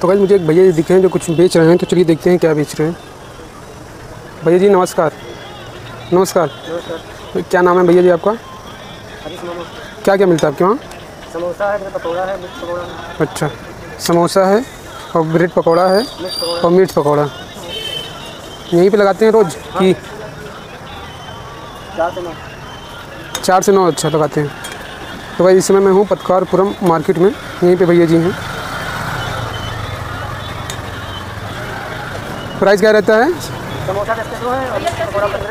तो गाइस मुझे एक भैया जी दिखे हैं जो कुछ बेच रहे हैं, तो चलिए देखते हैं क्या बेच रहे हैं। भैया जी नमस्कार। नमस्कार नमस्कार। क्या नाम है भैया जी आपका? क्या क्या मिलता है आपके वहाँ? समोसा है, पकौड़ा है, मिर्च पकौड़ा है। अच्छा, समोसा है और ब्रेड पकौड़ा है और मिर्च पकौड़ा। यहीं पे लगाते हैं रोज़ कि 4 से 9? अच्छा लगाते हैं। तो भाई इस समय मैं हूँ पतकारपुरम मार्केट में, यहीं पे भैया जी हैं। प्राइस क्या रहता है? समोसा है और पकौड़ा 15।